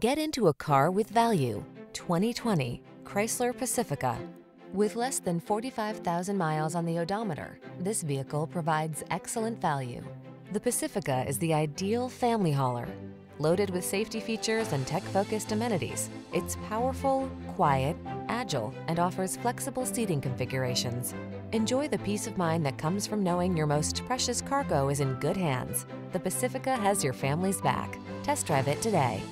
Get into a car with value. 2020 Chrysler Pacifica. With less than 45,000 miles on the odometer, this vehicle provides excellent value. The Pacifica is the ideal family hauler. Loaded with safety features and tech-focused amenities, it's powerful, quiet, agile, and offers flexible seating configurations. Enjoy the peace of mind that comes from knowing your most precious cargo is in good hands. The Pacifica has your family's back. Test drive it today.